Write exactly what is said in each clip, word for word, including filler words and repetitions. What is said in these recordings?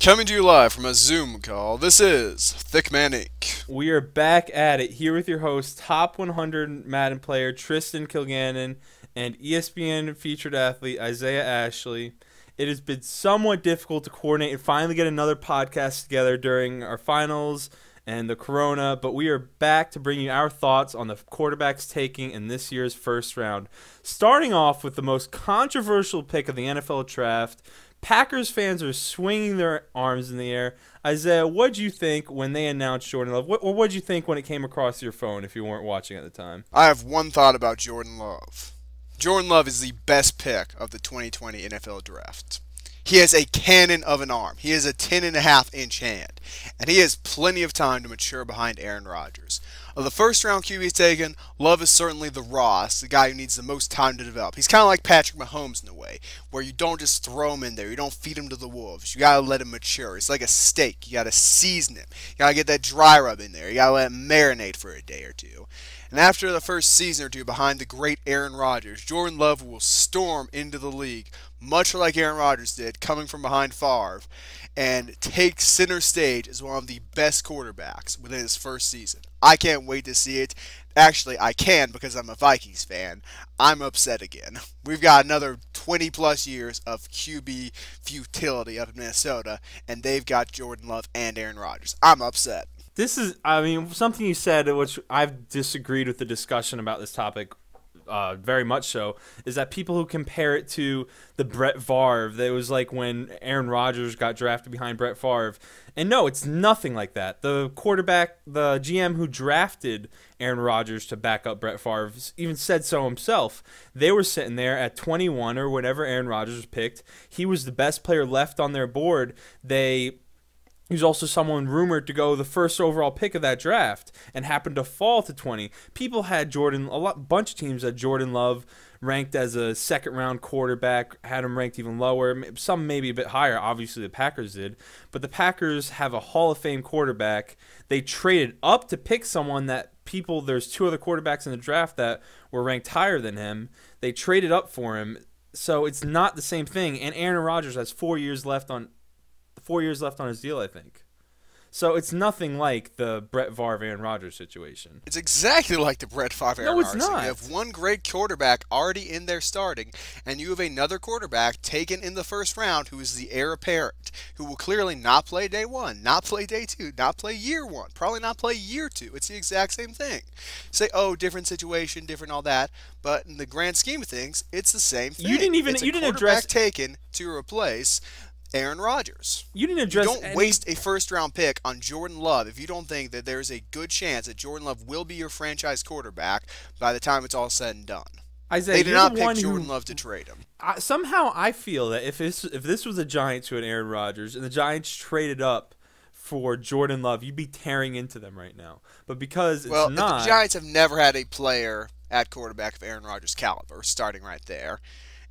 Coming to you live from a Zoom call, this is Thicc Man Incorporated. We are back at it, here with your host, top one hundred Madden player Tristan Kilgannon, and E S P N featured athlete Isaiah Ashley. It has been somewhat difficult to coordinate and finally get another podcast together during our finals and the corona, but we are back to bring you our thoughts on the quarterbacks taking in this year's first round. Starting off with the most controversial pick of the N F L draft, Packers fans are swinging their arms in the air. Isaiah, what'd you think when they announced Jordan Love? What, or what'd you think when it came across your phone if you weren't watching at the time? I have one thought about Jordan Love. Jordan Love is the best pick of the twenty twenty N F L Draft. He has a cannon of an arm. He has a ten and a half inch hand. And he has plenty of time to mature behind Aaron Rodgers. Of the first round Q Bs taken, Love is certainly the Ross, the guy who needs the most time to develop. He's kind of like Patrick Mahomes in a way, where you don't just throw him in there. You don't feed him to the wolves. You got to let him mature. It's like a steak. You got to season him. You got to get that dry rub in there. You got to let him marinate for a day or two. And after the first season or two behind the great Aaron Rodgers, Jordan Love will storm into the league, much like Aaron Rodgers did, coming from behind Favre, and take center stage as one of the best quarterbacks within his first season. I can't wait to see it. Actually, I can because I'm a Vikings fan. I'm upset again. We've got another twenty plus years of Q B futility up in Minnesota, and they've got Jordan Love and Aaron Rodgers. I'm upset. This is, I mean, something you said, which I've disagreed with the discussion about this topic uh, very much so, is that people who compare it to the Brett Favre, that it was like when Aaron Rodgers got drafted behind Brett Favre. And no, it's nothing like that. The quarterback, the G M who drafted Aaron Rodgers to back up Brett Favre even said so himself. They were sitting there at twenty-one or whenever Aaron Rodgers was picked. He was the best player left on their board. They... He's also someone rumored to go the first overall pick of that draft and happened to fall to twenty. People had Jordan, a lot, bunch of teams had Jordan Love ranked as a second-round quarterback, had him ranked even lower, some maybe a bit higher. Obviously, the Packers did. But the Packers have a Hall of Fame quarterback. They traded up to pick someone that people, there's two other quarterbacks in the draft that were ranked higher than him. They traded up for him. So it's not the same thing. And Aaron Rodgers has four years left on Four years left on his deal, I think. So it's nothing like the Brett Favre Aaron Rodgers situation. It's exactly like the Brett Favre Aaron Rodgers. No, it's not. You have one great quarterback already in there starting, and you have another quarterback taken in the first round who is the heir apparent, who will clearly not play day one, not play day two, not play year one, probably not play year two. It's the exact same thing. Say, oh, different situation, different all that, but in the grand scheme of things, it's the same thing. You didn't even it's you a didn't address taken to replace Aaron Rodgers. You didn't address. You don't any... waste a first-round pick on Jordan Love if you don't think that there is a good chance that Jordan Love will be your franchise quarterback by the time it's all said and done. Isaiah, they did not the pick Jordan who... Love to trade him. I, somehow, I feel that if this if this was the Giants who had Aaron Rodgers and the Giants traded up for Jordan Love, you'd be tearing into them right now. But because it's well, not, the Giants have never had a player at quarterback of Aaron Rodgers' caliber. Starting right there,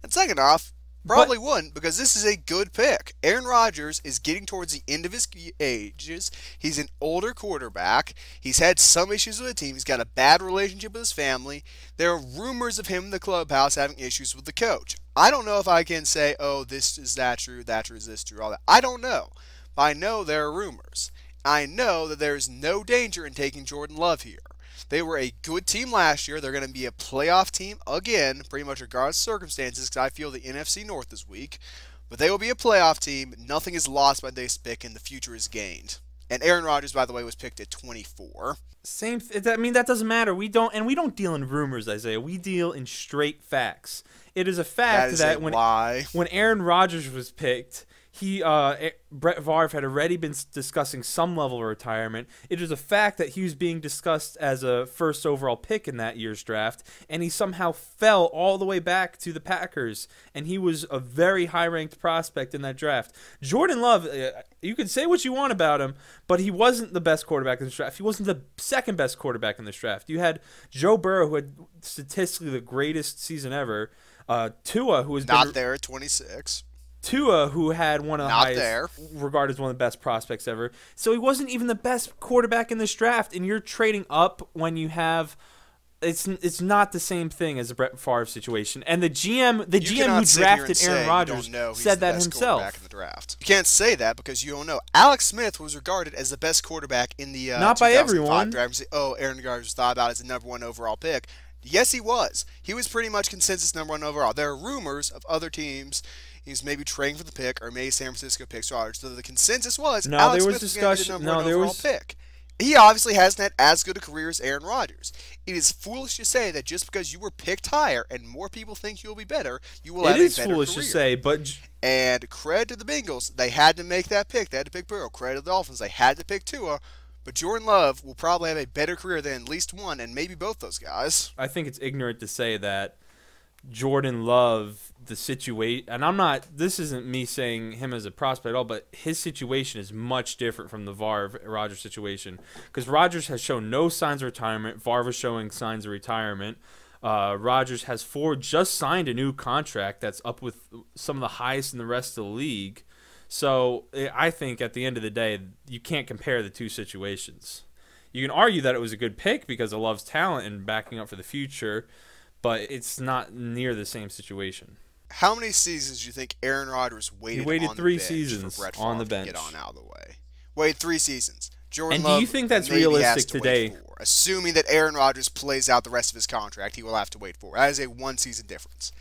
and second off. Probably but, wouldn't because this is a good pick. Aaron Rodgers is getting towards the end of his ages. He's an older quarterback. He's had some issues with the team. He's got a bad relationship with his family. There are rumors of him in the clubhouse having issues with the coach. I don't know if I can say, oh, this is that true, that true, is this true, all that. I don't know. But I know there are rumors. I know that there is no danger in taking Jordan Love here. They were a good team last year. They're going to be a playoff team again, pretty much regardless of circumstances, because I feel the N F C North is weak. But they will be a playoff team. Nothing is lost by this pick, and the future is gained. And Aaron Rodgers, by the way, was picked at twenty-four. Same. Th I mean, that doesn't matter. We don't, and we don't deal in rumors, Isaiah. We deal in straight facts. It is a fact that, that a when lie. when Aaron Rodgers was picked. He, uh, Brett Favre had already been discussing some level of retirement. It is a fact that he was being discussed as a first overall pick in that year's draft, and he somehow fell all the way back to the Packers, and he was a very high-ranked prospect in that draft. Jordan Love, you can say what you want about him, but he wasn't the best quarterback in this draft. He wasn't the second-best quarterback in this draft. You had Joe Burrow, who had statistically the greatest season ever. Uh, Tua, who was not there at twenty-six. Tua, who had one of the Not highest, there. regarded as one of the best prospects ever. So he wasn't even the best quarterback in this draft, and you're trading up when you have it's it's not the same thing as a Brett Favre situation. And the G M, the G M who drafted Aaron Rodgers said that himself. Back in the draft, you can't say that because you don't know. Alex Smith was regarded as the best quarterback in the uh, not by everyone. Draft. Oh, Aaron Rodgers was thought about as the number one overall pick. Yes, he was. He was pretty much consensus number one overall. There are rumors of other teams. He's maybe trading for the pick, or maybe San Francisco picks Rodgers. So the consensus was no, Alex there was Smith discussion. The number no, one there overall was pick. He obviously hasn't had as good a career as Aaron Rodgers. It is foolish to say that just because you were picked higher and more people think you'll be better, you will have a better career. It is foolish to say, but... And credit to the Bengals. They had to make that pick. They had to pick Burrow. Credit to the Dolphins. They had to pick Tua. But Jordan Love will probably have a better career than at least one and maybe both those guys. I think it's ignorant to say that Jordan Love, the situation... And I'm not... This isn't me saying him as a prospect at all, but his situation is much different from the Favre-Rodgers situation. Because Rodgers has shown no signs of retirement. Favre is showing signs of retirement. Uh, Rodgers has four... Just signed a new contract that's up with some of the highest in the rest of the league. So I think at the end of the day, you can't compare the two situations. You can argue that it was a good pick because of Love's talent and backing up for the future, but it's not near the same situation. How many seasons do you think Aaron Rodgers waited, he waited on three the bench seasons for Brett Favre on the bench to get on out of the way? Wait three seasons. Jordan and Love do you think that's realistic to today? For. Assuming that Aaron Rodgers plays out the rest of his contract, he will have to wait for. That is a one-season difference.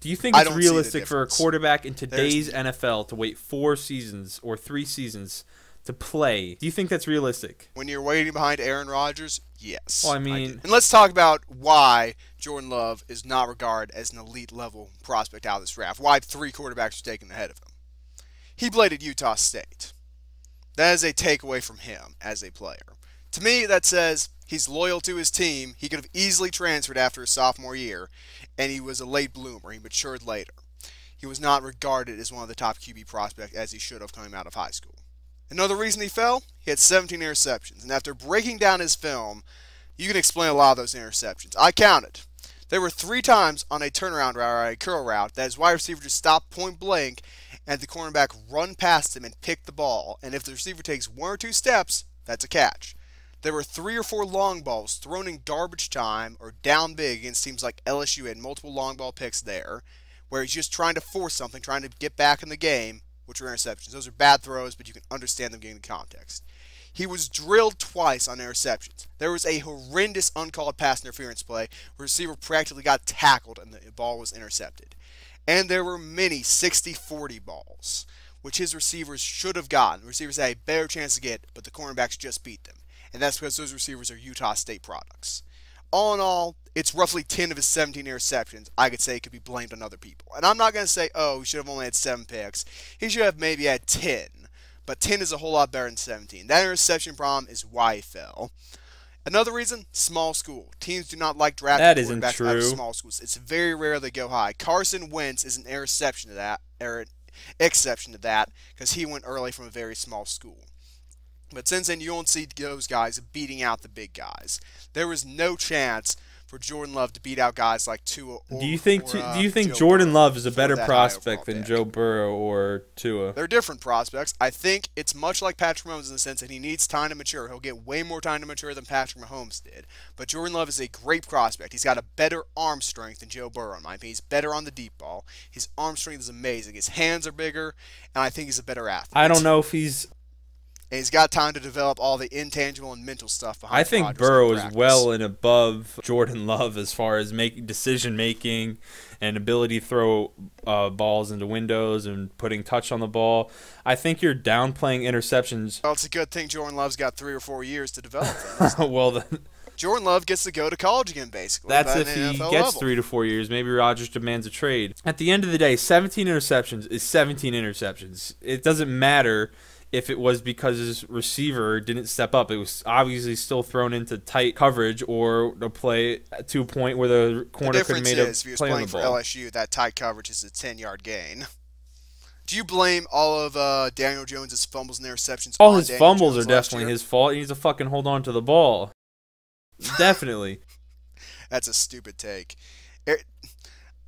Do you think it's realistic for a quarterback in today's There's... N F L to wait four seasons or three seasons to play? Do you think that's realistic? When you're waiting behind Aaron Rodgers, yes. Well, I mean, I and let's talk about why Jordan Love is not regarded as an elite level prospect out of this draft. Why three quarterbacks are taken ahead of him? He played at Utah State. That is a takeaway from him as a player. To me, that says he's loyal to his team. He could have easily transferred after his sophomore year, and he was a late bloomer. He matured later. He was not regarded as one of the top Q B prospects as he should have coming out of high school. Another reason he fell, he had seventeen interceptions. And after breaking down his film, you can explain a lot of those interceptions. I counted. There were three times on a turnaround route or a curl route that his wide receiver just stopped point blank and the cornerback run past him and picked the ball. And if the receiver takes one or two steps, that's a catch. There were three or four long balls thrown in garbage time or down big against teams like L S U had multiple long ball picks there where he's just trying to force something, trying to get back in the game, which were interceptions. Those are bad throws, but you can understand them getting the context. He was drilled twice on interceptions. There was a horrendous uncalled pass interference play where receiver practically got tackled and the ball was intercepted. And there were many sixty forty balls, which his receivers should have gotten. The receivers had a better chance to get, but the cornerbacks just beat them. And that's because those receivers are Utah State products. All in all, it's roughly ten of his seventeen interceptions I could say could be blamed on other people. And I'm not going to say, oh, he should have only had seven picks. He should have maybe had ten. But ten is a whole lot better than seventeen. That interception problem is why he fell. Another reason, small school. Teams do not like drafting quarterbacks out of small schools. It's very rare they go high. Carson Wentz is an exception to that, er, exception to that because he went early from a very small school. But since then, you won't see those guys beating out the big guys. There was no chance for Jordan Love to beat out guys like Tua or Do you think, or, uh, do you think Jordan Love is a better prospect than Joe Burrow or Tua? They're different prospects. I think it's much like Patrick Mahomes in the sense that he needs time to mature. He'll get way more time to mature than Patrick Mahomes did. But Jordan Love is a great prospect. He's got a better arm strength than Joe Burrow, in my opinion. He's better on the deep ball. His arm strength is amazing. His hands are bigger, and I think he's a better athlete. I don't know if he's... And he's got time to develop all the intangible and mental stuff behind. I think Rodgers Burrow is well and above Jordan Love as far as making decision making and ability to throw uh, balls into windows and putting touch on the ball. I think you're downplaying interceptions. Well, it's a good thing Jordan Love's got three or four years to develop. Well, then. Jordan Love gets to go to college again, basically. That's if he gets level. three to four years. Maybe Rodgers demands a trade. At the end of the day, seventeen interceptions is seventeen interceptions. It doesn't matter if it was because his receiver didn't step up. It was obviously still thrown into tight coverage or a play to a point where the corner could have made a play on the ball. The difference is, if he was playing for L S U, that tight coverage is a ten-yard gain. Do you blame all of uh, Daniel Jones' fumbles and interceptions? All his fumbles are definitely his fault. He needs to fucking hold on to the ball. Definitely. That's a stupid take. It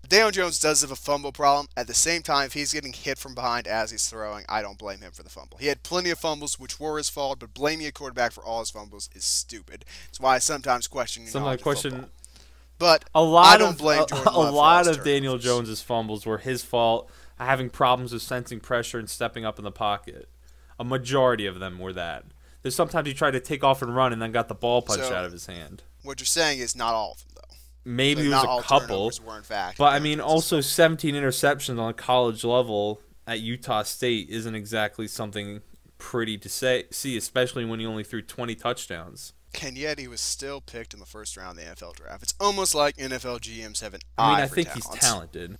Daniel Jones does have a fumble problem. At the same time, if he's getting hit from behind as he's throwing, I don't blame him for the fumble. He had plenty of fumbles, which were his fault, but blaming a quarterback for all his fumbles is stupid. It's why I sometimes question. Sometimes I question But a lot I don't of, blame Jordan Love. A, a lot of Daniel Jones' fumbles were his fault, having problems with sensing pressure and stepping up in the pocket. A majority of them were that. There's sometimes he tried to take off and run and then got the ball punched so, out of his hand. What you're saying is not all of them, though. Maybe like it was a couple. Were in fact, but, I mean, also seventeen interceptions on a college level at Utah State isn't exactly something pretty to say, see, especially when he only threw twenty touchdowns. And yet he was still picked in the first round of the N F L draft. It's almost like N F L G Ms have an eye I mean, I for think talent. He's talented.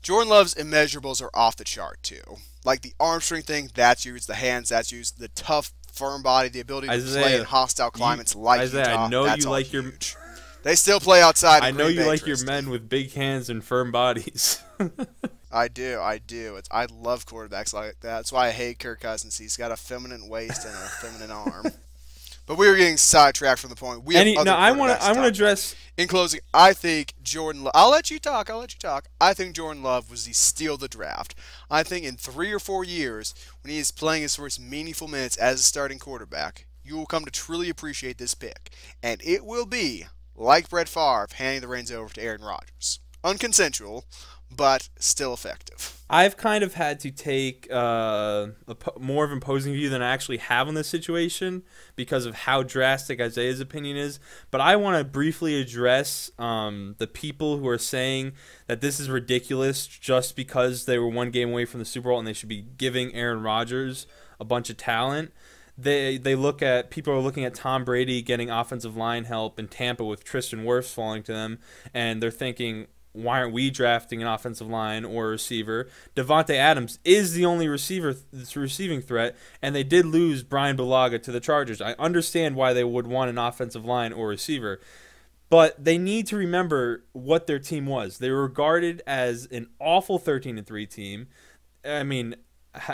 Jordan Love's immensurables are off the chart, too. Like the arm strength thing, that's used. The hands, that's used. The tough, firm body, the ability to Isaiah, play in hostile climates you, like Isaiah, Utah, I know that's you all like huge. Your... They still play outside. I know Green you Bay, like Tristan. Your men with big hands and firm bodies. I do, I do. It's, I love quarterbacks like that. That's why I hate Kirk Cousins. He's got a feminine waist and a feminine arm. But we were getting sidetracked from the point. We have Any, other no, I want to. I want to address. In closing, I think Jordan. Lo I'll let you talk. I'll let you talk. I think Jordan Love was the steal of the draft. I think in three or four years, when he is playing his first meaningful minutes as a starting quarterback, you will come to truly appreciate this pick, and it will be like Brett Favre handing the reins over to Aaron Rodgers, unconsensual, but still effective. I've kind of had to take uh, a more of an opposing view than I actually have on this situation because of how drastic Isaiah's opinion is. But I want to briefly address um, the people who are saying that this is ridiculous just because they were one game away from the Super Bowl and they should be giving Aaron Rodgers a bunch of talent. They they look at people are looking at Tom Brady getting offensive line help in Tampa with Tristan Wirfs falling to them, and they're thinking, why aren't we drafting an offensive line or a receiver? Devontae Adams is the only receiver th that's receiving threat, and they did lose Brian Bulaga to the Chargers. I understand why they would want an offensive line or receiver, but they need to remember what their team was. They were regarded as an awful thirteen and three team. I mean,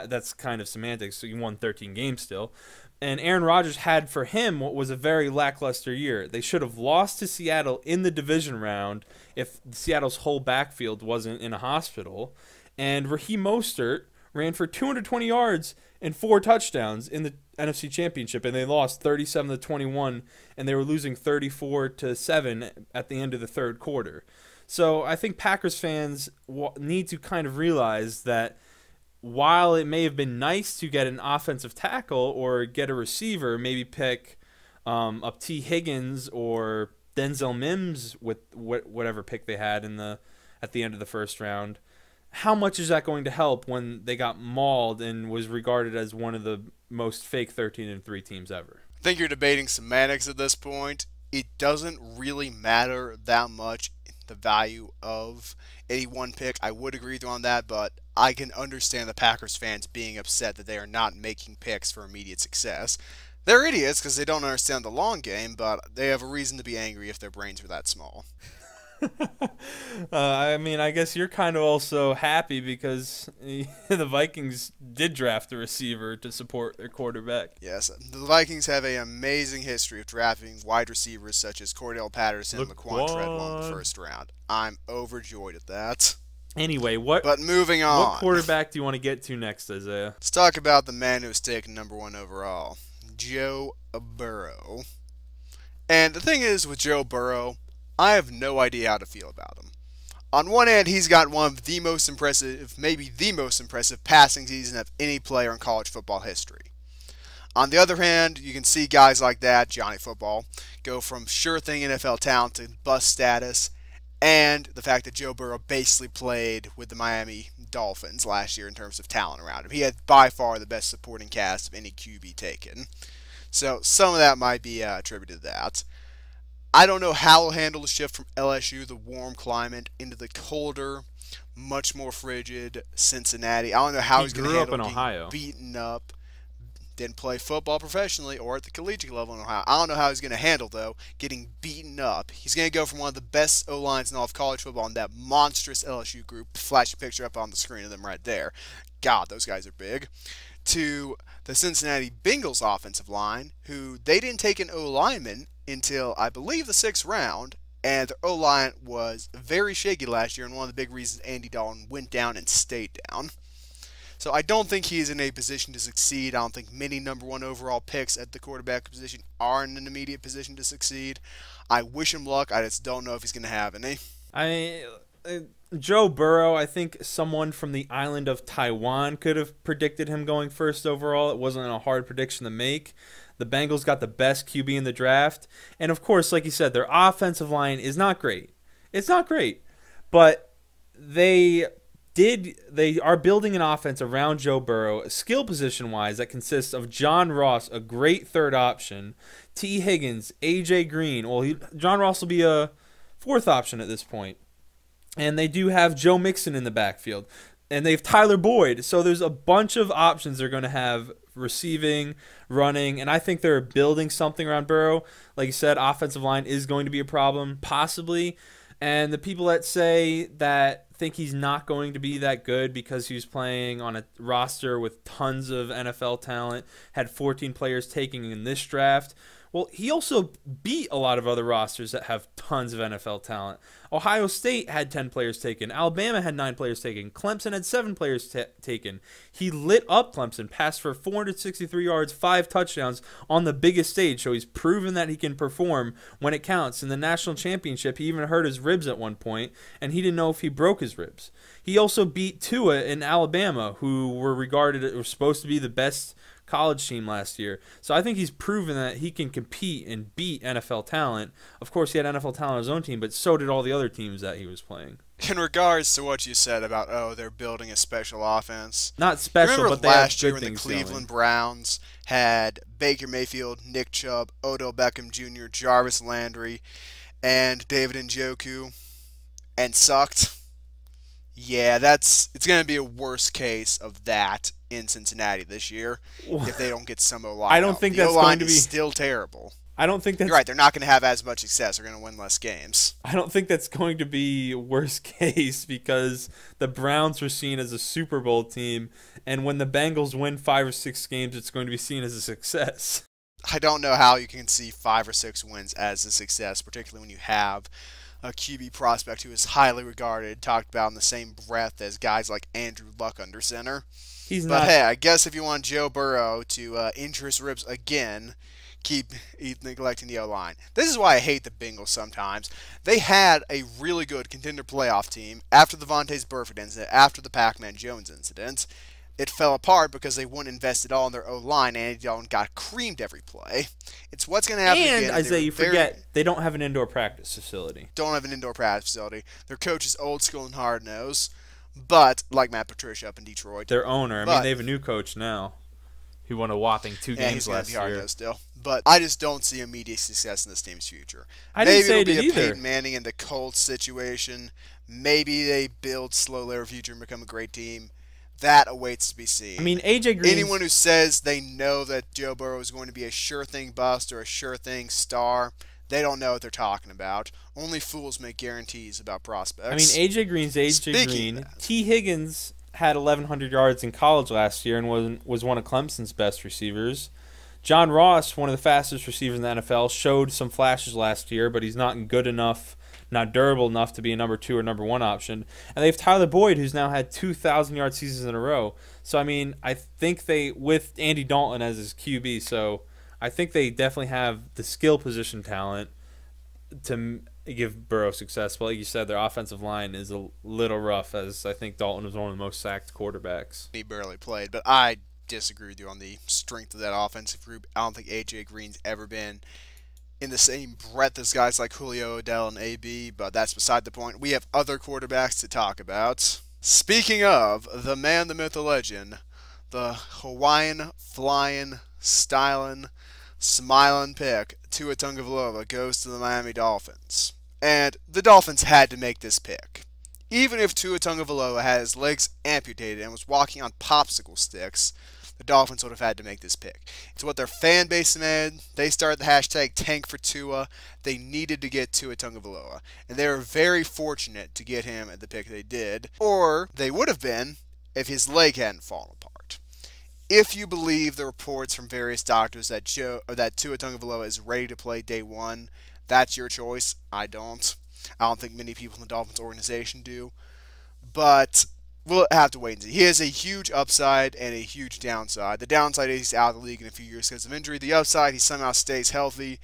that's kind of semantics. So you won thirteen games still. And Aaron Rodgers had for him what was a very lackluster year. They should have lost to Seattle in the division round if Seattle's whole backfield wasn't in a hospital. And Raheem Mostert ran for two hundred twenty yards and four touchdowns in the N F C Championship, and they lost thirty-seven to twenty-one, and they were losing thirty-four to seven at the end of the third quarter. So I think Packers fans need to kind of realize that while it may have been nice to get an offensive tackle or get a receiver, maybe pick um, up T. Higgins or Denzel Mims with wh whatever pick they had in the at the end of the first round, how much is that going to help when they got mauled and was regarded as one of the most fake thirteen and three teams ever? I think you're debating semantics at this point. It doesn't really matter that much, the value of any one pick. I would agree with you on that, but I can understand the Packers fans being upset that they are not making picks for immediate success. They're idiots because they don't understand the long game, but they have a reason to be angry if their brains were that small. uh, I mean, I guess you're kind of also happy because the Vikings did draft a receiver to support their quarterback. Yes, the Vikings have an amazing history of drafting wide receivers such as Cordell Patterson and Laquan Treadwell in the first round. I'm overjoyed at that. Anyway, what? But moving on. What quarterback do you want to get to next, Isaiah? Let's talk about the man who was taken number one overall, Joe Burrow. And the thing is with Joe Burrow, I have no idea how to feel about him. On one hand, he's got one of the most impressive, maybe the most impressive passing season of any player in college football history. On the other hand, you can see guys like that, Johnny Football, go from sure thing N F L talent to bust status, and the fact that Joe Burrow basically played with the Miami Dolphins last year in terms of talent around him. He had by far the best supporting cast of any Q B taken. So some of that might be uh, attributed to that. I don't know how he'll handle the shift from L S U, the warm climate, into the colder, much more frigid Cincinnati. I don't know how he he's going to handle in being Ohio. beaten up, didn't play football professionally or at the collegiate level in Ohio. I don't know how he's going to handle, though, getting beaten up. He's going to go from one of the best O-lines in all of college football in that monstrous L S U group, flash a picture up on the screen of them right there. God, those guys are big. To the Cincinnati Bengals offensive line, who they didn't take an O-lineman until, I believe, the sixth round, and their O-line was very shaky last year, and one of the big reasons Andy Dalton went down and stayed down. So I don't think he is in a position to succeed. I don't think many number one overall picks at the quarterback position are in an immediate position to succeed. I wish him luck. I just don't know if he's going to have any. I uh, Joe Burrow, I think someone from the island of Taiwan could have predicted him going first overall. It wasn't a hard prediction to make. The Bengals got the best Q B in the draft. And, of course, like you said, their offensive line is not great. It's not great. But they did they are building an offense around Joe Burrow, skill position-wise, that consists of John Ross, a great third option, T. Higgins, A J. Green. Well, he, John Ross will be a fourth option at this point. And they do have Joe Mixon in the backfield. And they have Tyler Boyd. So there's a bunch of options they're going to have receiving, running, and I think they're building something around Burrow. Like you said, offensive line is going to be a problem, possibly. And the people that say that think he's not going to be that good because he was playing on a roster with tons of N F L talent, had fourteen players taking in this draft. Well, he also beat a lot of other rosters that have tons of N F L talent. Ohio State had ten players taken. Alabama had nine players taken. Clemson had seven players taken. He lit up Clemson, passed for four hundred sixty-three yards, five touchdowns on the biggest stage, so he's proven that he can perform when it counts. In the national championship, he even hurt his ribs at one point, and he didn't know if he broke his ribs. He also beat Tua in Alabama, who were regarded were supposed to be the best college team last year. So I think he's proven that he can compete and beat N F L talent. Of course, he had N F L talent on his own team, but so did all the other teams that he was playing. In regards to what you said about, oh, they're building a special offense. Not special, remember but they last year when the Cleveland going. Browns had Baker Mayfield, Nick Chubb, Odell Beckham Junior, Jarvis Landry, and David Njoku, and sucked? Yeah, that's it's going to be a worst case of that in Cincinnati this year if they don't get some O-line. I don't think that's going to be still terrible. I don't think that's You're right. They're not going to have as much success. They're going to win less games. I don't think that's going to be worst case because the Browns were seen as a Super Bowl team, and when the Bengals win five or six games, it's going to be seen as a success. I don't know how you can see five or six wins as a success, particularly when you have a Q B prospect who is highly regarded, talked about in the same breath as guys like Andrew Luck under center. He's but not... hey, I guess if you want Joe Burrow to uh, injure his ribs again, keep neglecting the O-line. This is why I hate the Bengals sometimes. They had a really good contender playoff team after the Vontaze Burfict incident, after the Pac-Man Jones incident. It fell apart because they wouldn't invest at all in their O-line, and Andy Dalton got creamed every play. It's what's going to happen and, again. And, Isaiah, you forget, they don't have an indoor practice facility. Don't have an indoor practice facility. Their coach is old school and hard-nosed, but like Matt Patricia up in Detroit. Their owner. I but, mean, they have a new coach now who won a whopping two yeah, games he's last be hard year. Still. But I just don't see immediate success in this team's future. I Maybe didn't say it'll it be a either. Peyton Manning and the Colts situation. Maybe they build slowly their future and become a great team. That awaits to be seen. I mean, A J Green. Anyone who says they know that Joe Burrow is going to be a sure thing bust or a sure thing star, they don't know what they're talking about. Only fools make guarantees about prospects. I mean, A J Green's A J Green. T. Higgins had eleven hundred yards in college last year and was was one of Clemson's best receivers. John Ross, one of the fastest receivers in the N F L, showed some flashes last year, but he's not good enough. Not durable enough to be a number two or number one option. And they have Tyler Boyd, who's now had two thousand yard seasons in a row. So, I mean, I think they, with Andy Dalton as his Q B, so I think they definitely have the skill position talent to give Burrow success. But like you said, their offensive line is a little rough, as I think Dalton was one of the most sacked quarterbacks. He barely played, but I disagree with you on the strength of that offensive group. I don't think A J Green's ever been in the same breadth as guys like Julio, Odell, and A B, but that's beside the point. We have other quarterbacks to talk about. Speaking of the man, the myth, the legend, the Hawaiian flying, styling, smiling pick, Tua Tagovailoa, goes to the Miami Dolphins. And the Dolphins had to make this pick. Even if Tua Tagovailoa had his legs amputated and was walking on popsicle sticks, the Dolphins would have had to make this pick. It's what their fan base demanded. They started the hashtag Tank for Tua. They needed to get Tua Tagovailoa, and they were very fortunate to get him at the pick they did, or they would have been if his leg hadn't fallen apart. If you believe the reports from various doctors that Joe, or that Tua Tagovailoa is ready to play day one, that's your choice. I don't. I don't think many people in the Dolphins organization do, but we'll have to wait and see. He has a huge upside and a huge downside. The downside is he's out of the league in a few years because of injury. The upside, he somehow stays healthy,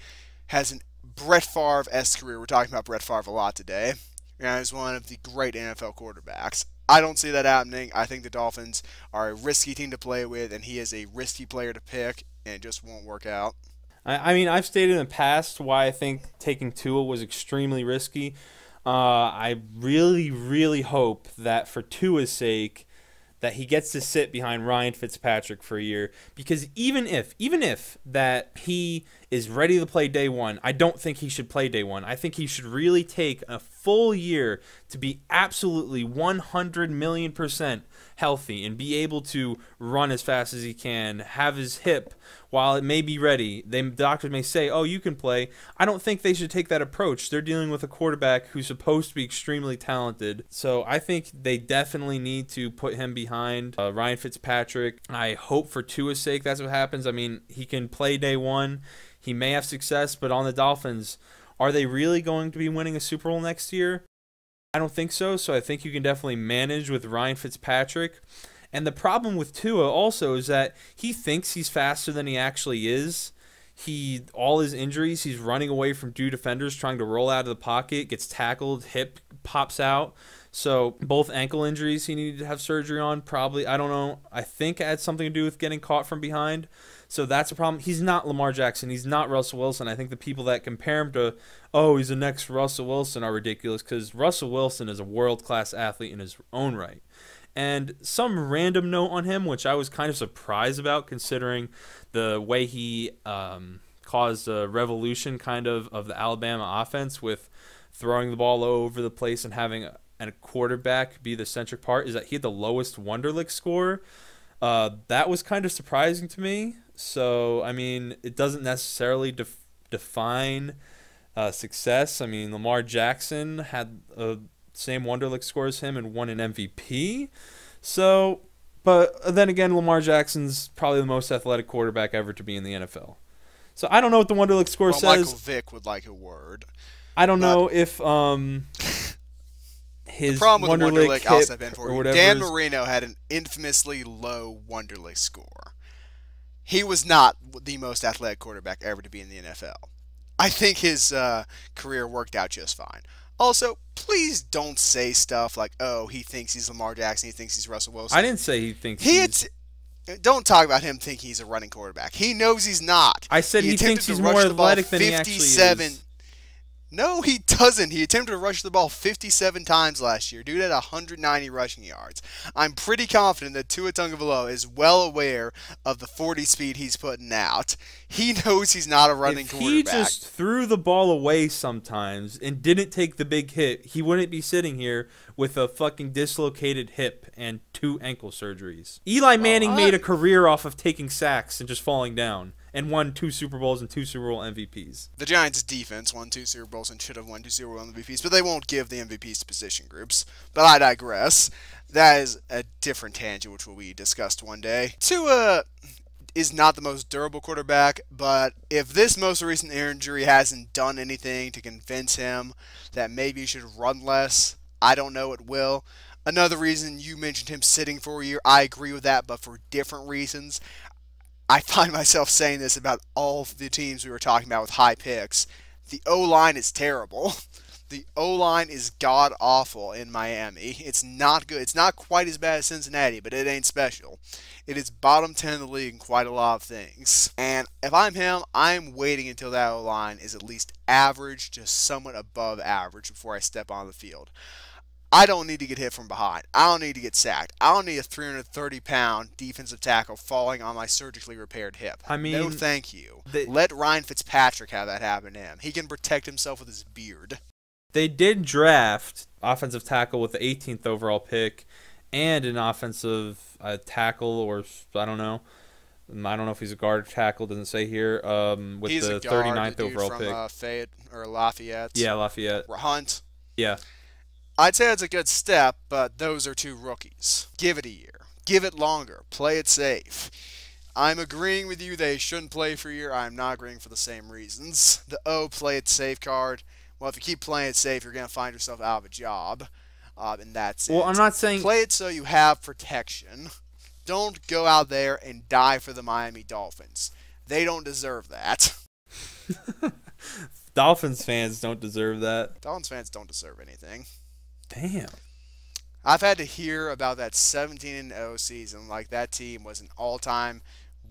has an Brett Favre-esque career. We're talking about Brett Favre a lot today. And he's one of the great N F L quarterbacks. I don't see that happening. I think the Dolphins are a risky team to play with, and he is a risky player to pick, and it just won't work out. I, I mean, I've stated in the past why I think taking Tua was extremely risky. Uh, I really, really hope that for Tua's sake that he gets to sit behind Ryan Fitzpatrick for a year, because even if, even if that he is ready to play day one, I don't think he should play day one. I think he should really take a full year to be absolutely one hundred million percent healthy and be able to run as fast as he can, have his hip while it may be ready. They, the doctors may say, oh, you can play. I don't think they should take that approach. They're dealing with a quarterback who's supposed to be extremely talented. So I think they definitely need to put him behind uh, Ryan Fitzpatrick. I hope for Tua's sake that's what happens. I mean, he can play day one. He may have success, but on the Dolphins, are they really going to be winning a Super Bowl next year? I don't think so, so I think you can definitely manage with Ryan Fitzpatrick. And the problem with Tua also is that he thinks he's faster than he actually is. He, all his injuries, he's running away from two defenders, trying to roll out of the pocket, gets tackled, hip pops out. So both ankle injuries he needed to have surgery on, probably. I don't know. I think it had something to do with getting caught from behind. So that's a problem. He's not Lamar Jackson. He's not Russell Wilson. I think the people that compare him to, oh, he's the next Russell Wilson, are ridiculous, because Russell Wilson is a world-class athlete in his own right. And some random note on him, which I was kind of surprised about considering the way he um, caused a revolution kind of of the Alabama offense with throwing the ball all over the place and having a, a quarterback be the centric part, is that he had the lowest Wonderlic score. Uh, that was kind of surprising to me. So, I mean, it doesn't necessarily def define uh, success. I mean, Lamar Jackson had the same Wonderlic score as him and won an M V P. So, but then again, Lamar Jackson's probably the most athletic quarterback ever to be in the N F L. So, I don't know what the Wonderlic score well, says. Michael Vick would like a word. I don't know if um, his Wonderlic hip I'll step in for or whatever. Dan Marino had an infamously low Wonderlic score. He was not the most athletic quarterback ever to be in the N F L. I think his uh, career worked out just fine. Also, please don't say stuff like, oh, he thinks he's Lamar Jackson, he thinks he's Russell Wilson. I didn't say he thinks he he's... Don't talk about him thinking he's a running quarterback. He knows he's not. I said he, he thinks he's more athletic than he actually is. No, he doesn't. He attempted to rush the ball fifty-seven times last year. Dude had one hundred ninety rushing yards. I'm pretty confident that Tua Tagovailoa is well aware of the forty speed he's putting out. He knows he's not a running if quarterback. He just threw the ball away sometimes and didn't take the big hit, he wouldn't be sitting here with a fucking dislocated hip and two ankle surgeries. Eli Manning well, I... made a career off of taking sacks and just falling down, and won two Super Bowls and two Super Bowl M V Ps. The Giants' defense won two Super Bowls and should have won two Super Bowl M V Ps, but they won't give the M V Ps to position groups. But I digress. That is a different tangent, which will be discussed one day. Tua is not the most durable quarterback, but if this most recent injury hasn't done anything to convince him that maybe he should run less, I don't know it will. Another reason you mentioned him sitting for a year, I agree with that, but for different reasons. I find myself saying this about all the teams we were talking about with high picks. The O-line is terrible. The O-line is god-awful in Miami. It's not good. It's not quite as bad as Cincinnati, but it ain't special. It is bottom ten in the league in quite a lot of things. And if I'm him, I'm waiting until that O-line is at least average, just somewhat above average, before I step on the field. I don't need to get hit from behind. I don't need to get sacked. I don't need a three hundred thirty pound defensive tackle falling on my surgically repaired hip. I mean, no thank you. They, Let Ryan Fitzpatrick have that happen to him. He can protect himself with his beard. They did draft offensive tackle with the eighteenth overall pick and an offensive uh, tackle, or I don't know. I don't know if he's a guard or tackle. Doesn't say here. Um, with he's the a guard, thirty-ninth dude overall from, pick. Uh, Fayette or Lafayette. Yeah, Lafayette. Hunt. Yeah. I'd say it's a good step, but those are two rookies. Give it a year. Give it longer. Play it safe. I'm agreeing with you they shouldn't play for a year. I'm not agreeing for the same reasons. The O play it safe card. Well, if you keep playing it safe, you're going to find yourself out of a job. uh, and that's well, it. Well, I'm not saying play it so you have protection. Don't go out there and die for the Miami Dolphins. They don't deserve that. Dolphins fans don't deserve that. Dolphins fans don't deserve anything. Damn. I've had to hear about that seventeen and oh season. Like, that team was an all-time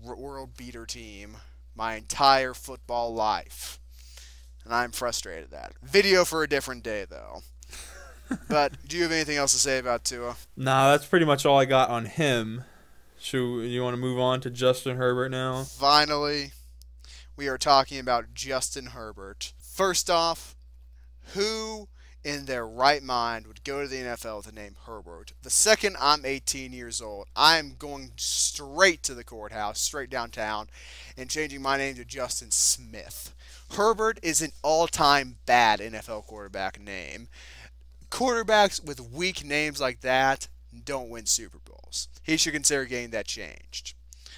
world beater team my entire football life. And I'm frustrated at that. Video for a different day, though. But do you have anything else to say about Tua? Nah, that's pretty much all I got on him. Should you want to move on to Justin Herbert now? Finally, we are talking about Justin Herbert. First off, who in their right mind would go to the N F L with the name Herbert? The second I'm eighteen years old, I'm going straight to the courthouse, straight downtown, and changing my name to Justin Smith. Herbert is an all-time bad N F L quarterback name. Quarterbacks with weak names like that don't win Super Bowls. He should consider getting that changed.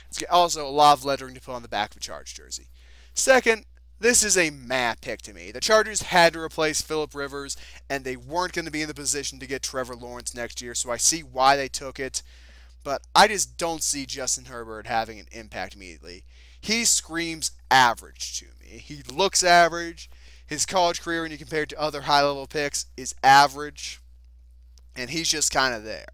It's also a lot of lettering to put on the back of a Chargers jersey. Second, this is a mad pick to me. The Chargers had to replace Phillip Rivers, and they weren't going to be in the position to get Trevor Lawrence next year, so I see why they took it. But I just don't see Justin Herbert having an impact immediately. He screams average to me. He looks average. His college career, when you compare it to other high-level picks, is average, and he's just kind of there.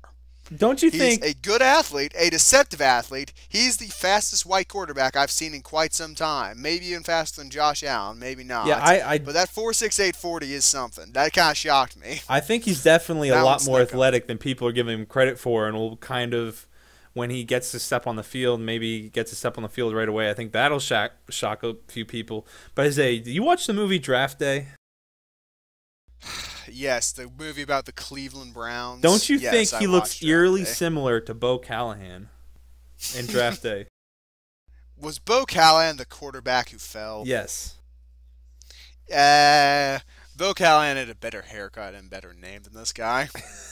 Don't you he's think he's a good athlete, a deceptive athlete? He's the fastest white quarterback I've seen in quite some time. Maybe even faster than Josh Allen. Maybe not. Yeah, I. I but that four six, eight forty is something. That kind of shocked me. I think he's definitely a lot more athletic than people are giving him credit for, and will kind of, when he gets to step on the field, maybe he gets to step on the field right away. I think that'll shock shock a few people. But Isaiah, do you watch the movie Draft Day? Yes, the movie about the Cleveland Browns. Don't you yes, think he I looks eerily similar to Bo Callahan in Draft Day? Was Bo Callahan the quarterback who fell? Yes. Uh, Bo Callahan had a better haircut and better name than this guy.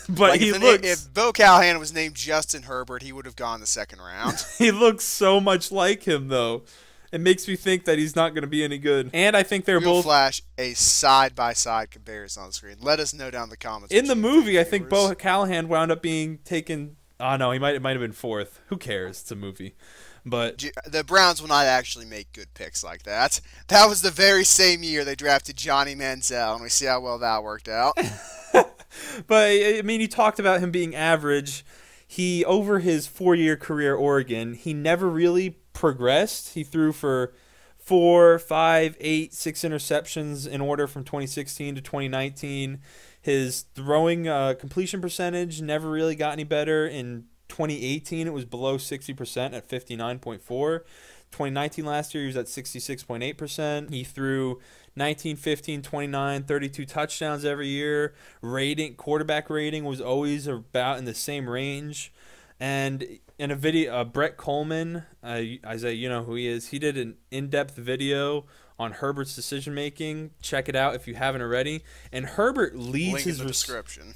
But like, he if, looks... if Bo Callahan was named Justin Herbert, he would have gone the second round. He looks so much like him, though. It makes me think that he's not going to be any good. And I think they're Real both... flash a side-by-side comparison on the screen. Let us know down in the comments. In the movie, think I think Bo Callahan wound up being taken... Oh, no, he might it might have been fourth. Who cares? It's a movie. But the Browns will not actually make good picks like that. That was the very same year they drafted Johnny Manziel, and we see how well that worked out. But, I mean, you talked about him being average. He, over his four-year career at Oregon, he never really progressed. He threw for four, five, eight, six interceptions in order from twenty sixteen to twenty nineteen. His throwing uh, completion percentage never really got any better. In twenty eighteen, it was below sixty percent at fifty-nine point four. twenty nineteen, last year, he was at sixty-six point eight percent. He threw nineteen, fifteen, twenty-nine, thirty-two touchdowns every year. Rating, quarterback rating was always about in the same range. And in a video, uh, Brett Coleman, uh, Isaiah, you know who he is, he did an in-depth video on Herbert's decision-making. Check it out if you haven't already. And Herbert leads Link his in the description.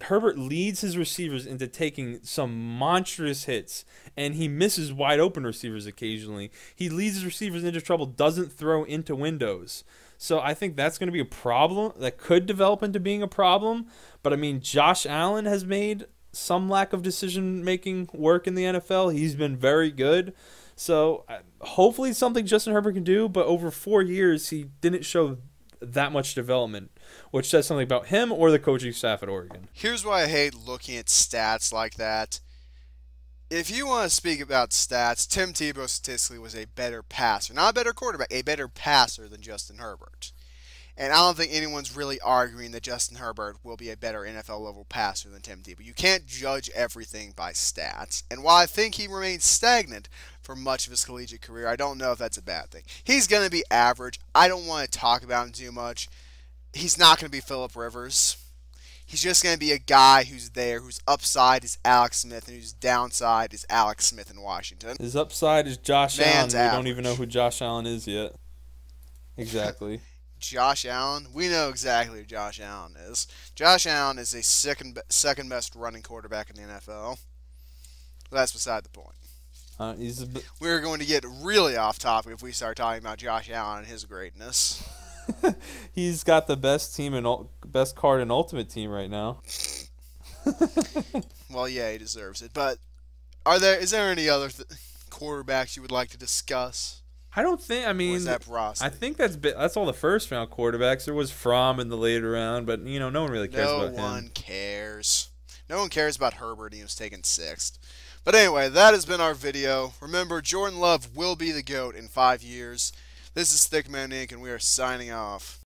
Herbert leads his receivers into taking some monstrous hits, and he misses wide open receivers occasionally. He leads his receivers into trouble, doesn't throw into windows. So I think that's going to be a problem that could develop into being a problem. But, I mean, Josh Allen has made some lack of decision-making work in the N F L. He's been very good. So hopefully something Justin Herbert can do, but over four years he didn't show that much development, which says something about him or the coaching staff at Oregon. Here's why I hate looking at stats like that. If you want to speak about stats, Tim Tebow statistically was a better passer, not a better quarterback, a better passer than Justin Herbert. And I don't think anyone's really arguing that Justin Herbert will be a better N F L-level passer than Tim Tebow. You can't judge everything by stats. And while I think he remains stagnant for much of his collegiate career, I don't know if that's a bad thing. He's going to be average. I don't want to talk about him too much. He's not going to be Phillip Rivers. He's just going to be a guy who's there, whose upside is Alex Smith, and whose downside is Alex Smith in Washington. His upside is Josh Man's Allen. We average. Don't even know who Josh Allen is yet. Exactly. Josh Allen, we know exactly who Josh Allen is. Josh Allen is the second second best running quarterback in the N F L. But that's beside the point. Uh, he's a We're going to get really off topic if we start talking about Josh Allen and his greatness. he's got the best team and best card in Ultimate Team right now. Well, yeah, he deserves it. But are there is there any other th quarterbacks you would like to discuss? I don't think. I mean, is that I think that's that's all the first round quarterbacks. There was Fromm in the later round, but you know, no one really cares no about him. No one cares. No one cares about Herbert. He was taken sixth. But anyway, that has been our video. Remember, Jordan Love will be the GOAT in five years. This is Thicc Man Incorporated, and we are signing off.